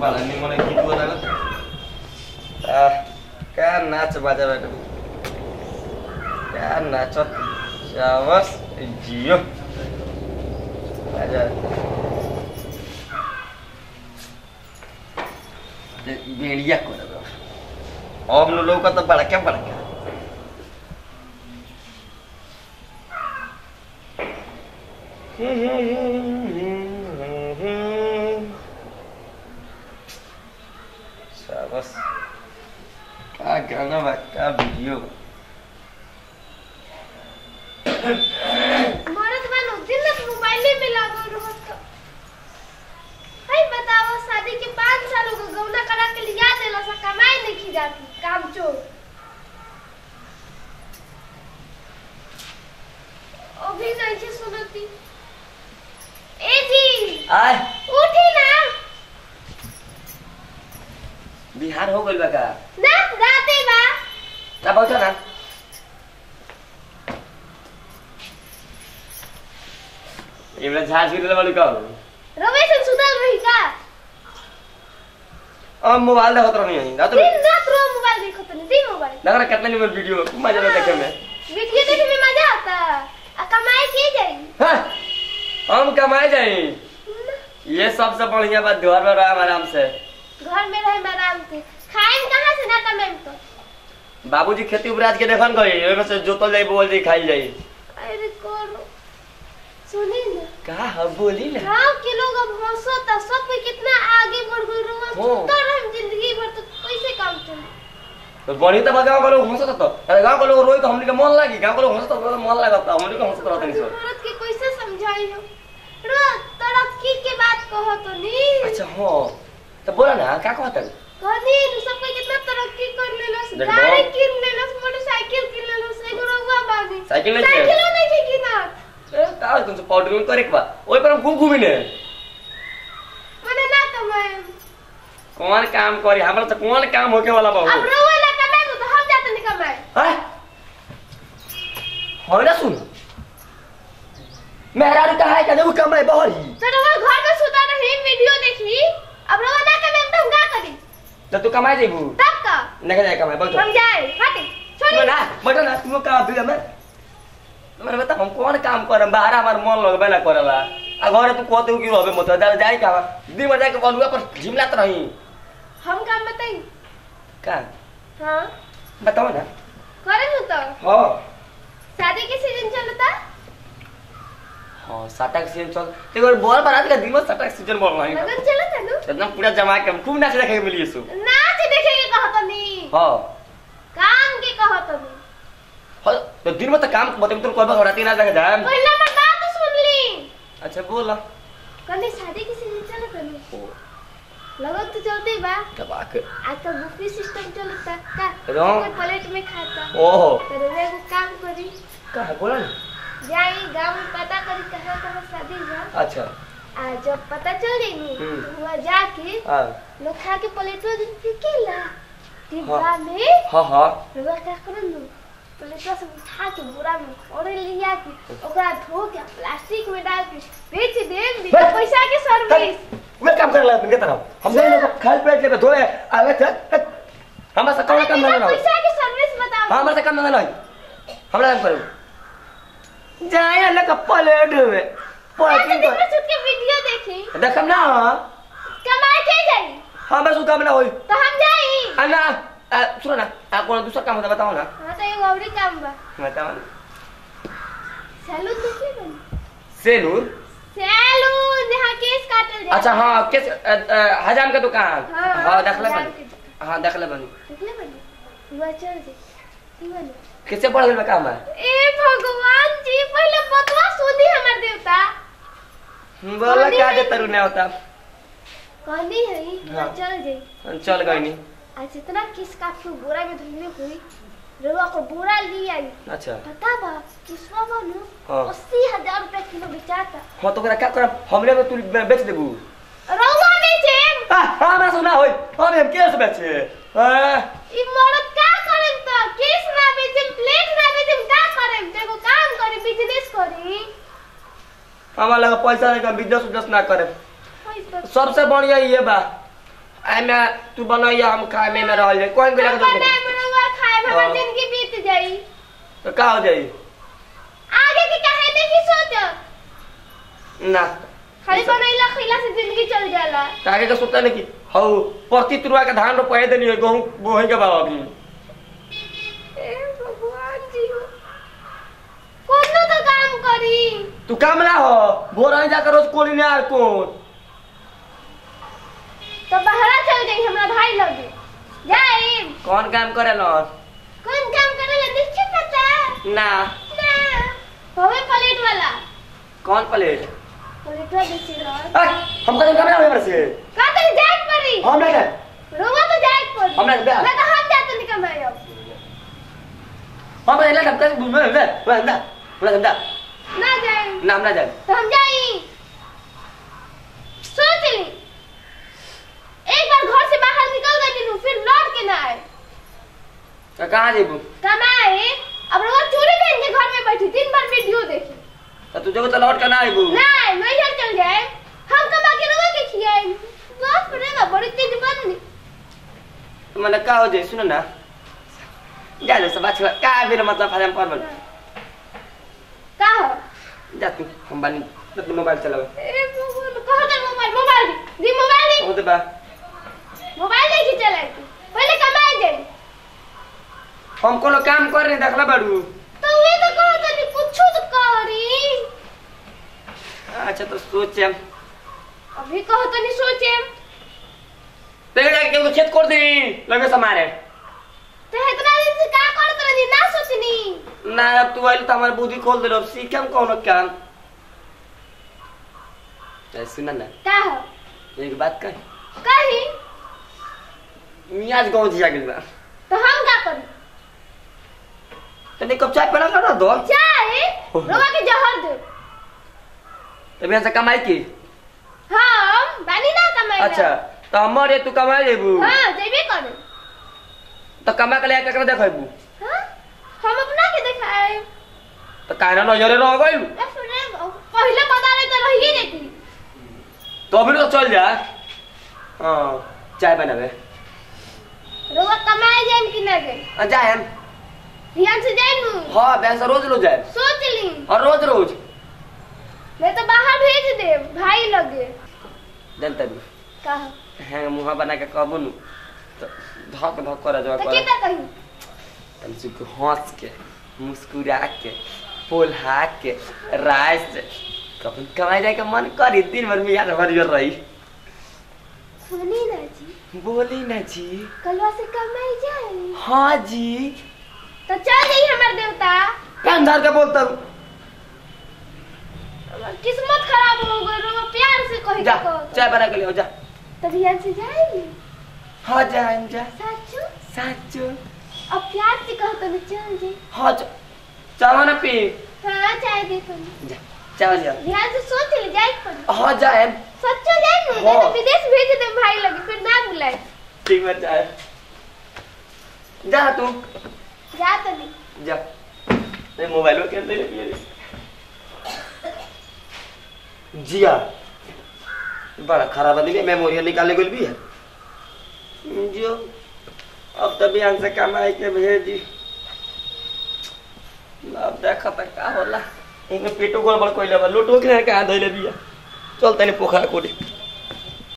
बालानी मलाई गीत बनाएर का नाच बाजा बाटो का नाच शाबाश जियो आजा बेड़िया को अब न लोग तो बड़ा क्या शाबाश क्या गाना बा क्या वीडियो मरद बनो दिन तक मोबाइल में लागल रहत तो भाई बताओ शादी के 5 सालों का गौना करा के लिया देला सा कमाई नहीं जाती काम चोर अभी नहीं सुनती ए जी आय उठी ना बिहार हो गइल बा का ना राते बा ना बहुत ना एमरा झाज गिरल वाली का रमेश सुतल रही का अब मोबाइल देखत रहनी है रात रात मोबाइल देखत नहीं दी मोबाइल लगरा कितना नंबर वीडियो मजा आता देखे में वीडियो देखे में मजा आता आ कमाई के जाई हां हम कमाई जाई ये सबसे बढ़िया बात घर में रह आराम से घर में रहे आराम से खाएं कहां से ना कमें तो बाबूजी खेती उपराज के देखन गई ओमे से जोतल जाई बोल जाई खाइल जाई अरे करो सुनी ना का हम बोली ना गांव के लोग अब हंसो त सब पे कितना आगे बढ़ गई रहो तो हम जिंदगी भर तो कैसे काम चले तो बड़ी त गांव के लोग हंसो त गांव के लोग रोई तो हमनी के मन लागी गांव के लोग हंसो त मन लागत हमनी के हंसत रहत नहीं सो औरत के कैसे समझाई हो रो तरफ की के बात कहो तो नहीं अच्छा हां तो बोला ना क्या कहत है कहनी सबको कितना तरक्की कर लेलस गाड़ी किन लेलस मोटरसाइकिल किन लेलस एगो रउवा बानी साइकिल नहीं के किना ए का तुम से पाउडर में करे के बा ओइ पर हम घूम ने माने ना कमाए कौन काम करी हमरा तो कौन काम होके वाला बा अब रउवा ना कमाए तो हम जात नहीं कमाए हैं हमरा सुन मेहरा ने कहा है कि देखो कमाए बहुत ही चलो घर में सुता नहीं वीडियो देखी अब रोवा ना के हम तुम का करी तो तू कमाई देबू तब का नहीं जाए कमाई बस हम जाए हट छोड़ ना बट ना तू का दे हमें हमरे बता हम कौन काम करम बाहर हमर मन लगबे ना करला आ घर तू कहतू कि रहबे मत जाए का दी मजा के बोलुआ पर झिमलात रही हम काम बताई का हां बताओ ना करे न तो हां शादी के सीजन चलता हां साटक सीजन चल देखो बोल बारात का दिन में साटक सीजन बोल रही लगन चला तनु एकदम पूरा जमा के हम खूब नाच देखे मिलिए सु नाच देखे के कहत नी हां काम के कहत नी हां तो दिन में तो काम मतलब तुम कोई बात राती ना जाके जाए पहला मत बात सुन ली अच्छा बोला कने शादी के सीजन चला तनु लगन तो चलते बा तब आके आज तो बुफे सिस्टम चलता का प्लेट में खाता ओहो तो रे काम करी का बोला जाई गांव में पता करी कहां-कहां शादी है अच्छा आ जब पता चल गई तो वहां जाके लोग खा के प्लेटो दे केला डिब्बा में हां लोग का करन प्लेटो से उठा के बोरा में और लिया के ओकरा धो के प्लास्टिक में डाल के बेच देन भी पैसा के सर्विस वे काम करला तुम के तरफ हम लोग खाल प्लेट लेके धोए आवे थे हमरा से कौन काम ना पैसा के सर्विस बताओ हमरा से काम ना हमरा काम करू जाए अलग प्लेट में पैकिंग कर मैं छुट के वीडियो देखी देखम ना कमाई के जाई हम बस उकाम ना होई तो हम जाई आना सुनो ना आ कोन दूसरा काम होता बताओ ना हां तो एगो औरी काम बा बताओ ना सैलून तो के बन सैलून यहां केस काटल जाए अच्छा हां केस हजाम के दुकान हां देखले बनी हां देखले बनी वो चल दे तीवन कैसे पड़ गइल बा काम ए भगवान जी पहले बतवा सुधी हमर देवता बोला का जे तरु ना होता कहनी है हाँ। चल जे हम चल गइनी आज इतना किस का क्यों बोरा में धुलने हुई रवा को बोरा ली आई अच्छा पता बा किसवा बनू 80000 रुपया किलो बेचाता हो तो करा का कर हमरे में तू बेच देबू रवा बेचे हां ना सुना होई हम केस बेचे ई मरद का करेम त केस ना बेचम प्लेट ना बेचम का करेम देखो काम करे बिजनेस करी हमरा लगा पैसा ना का बिजनेस ना करे सबसे बढ़िया ये बा एमे तू बनैया हम खाए में रह ले कोन गला के दे खाए हमर जिंदगी बीत जाई तो का हो जाई आगे के काहे नहीं सोच ना खाली बनैला खिला से जिंदगी चल जाला आगे का सोचता नहीं हौ प्रति तुरवा के धान रोपए देनी है गहूं बोहे के बाबा भी ए भगवान जी कोनो तो काम करी तू काम ना हो बोरा जा कर रोज कोली ने आर कोन तो बहरा चल गई हमरा भाई लगे जाई कौन काम करे लो कौन काम करे लो निश्चित पता ना ना होवे प्लेट वाला कौन प्लेट वाला दिसि लो हम कदम कमरा होवे परसे का त जाई परी हमरा के रोवा तो जाई परी हमरा के ना त हम जात नि कमरा हो हमरा एला डबका बुझ में वे बंदा हमरा गंदा ना जाए ना हमरा जाए तो हम जाई सोच ली एक बार घर से बाहर निकल गई नु फिर लौट के ना आए का कहां जेबू कमाए अब रोज चोरी लेके घर में बैठी दिन भर वीडियो देखी तो तू जब तो लौट के ना आईबू नहीं मैं इधर चल जाए हम कमा के रोज के खियाए बस पड़ेगा बड़ी तेज बंद मने का हो जे सुन ना जा ले सब अच्छा का मेरा मतलब फायदा पर बोल का हो जा तू हम बानी तू मोबाइल चलावे ए बोल कहां तक मोबाइल मोबाइल दी मोबाइल नहीं होते बा मोबाइल देखी चला के पहले कमाए जाए हम कोनो काम कर रे देखला बाडू तो वे तो कहो तो नहीं पूछू तो करी अच्छा तो सोचे अभी कहो तो नहीं सोचे पेड़ के उछेद कर दे लगे समारे ते इतना दिन से का करत रही ना सोचनी ना अब तू आइल त हमर बुद्धि खोल देलो सीखम कोनो काम ऐसे ना का हो एक बात कह कही मियाज गांव जिया गेल बा तो हम का करी तने कब चाय पला कर दो चाय रोवा के जहर दे तबे से कमाई की हम बानी ना कमाई अच्छा तो हमर ये तू कमाई लेबू हां जेबे करू तो कमा के ले केकरा देखाइबू हां हम अपना के देखाए तो काहे न नजर रह गइल पहले पता नहीं तो रहिए नहीं तो फिर तो चल जा हां चाय बनावे रोवा कमाए जाएम कि ना जाए आ जाएम ध्यान से जाएम हां वैसा रोज लो जाए सोच ली और रोज रोज मैं तो बाहर भेज दे भाई लगे दन तब का है मुंह बना के कहबो न तो धक धक कर जा तो केता कहिन तब से को हंस के मुस्कुरा के पोलहा के राइस से कब कमाए जाए का मन करी दिन भर में यार भर रही सुनी ना जी बोली ना जी कलवा से कमाई जाए हां जी तो चल गई हमारे देवता अंधार का बोलता किस्मत खराब हो गई रो प्यार से कह जा चाय बना के ले जा तब यहां से जाएगी हां जाएं जा साचू साचू अब प्यार से कह तो चल जी हां चाय ना पी हां चाय दे तुम जा चाय जा यहां से सोच ले जाए पर हां जाए सच्चा जाए मुझे तो विदेश भेज दे भाई लगे फिर ना बुलाए ठीक मत जाए जा तू जा तनी जा नहीं मोबाइल में खेल ले जिया बड़ा खराब आदमी है मेमोरी निकाले गइल भी है जो अब तभी आंसर कमाए के भेजी अब देखा तक का होला इने पेटो गड़बड़ कोइले बा लूटो के कहां धइले बिया चल तने पोखरा कोडी।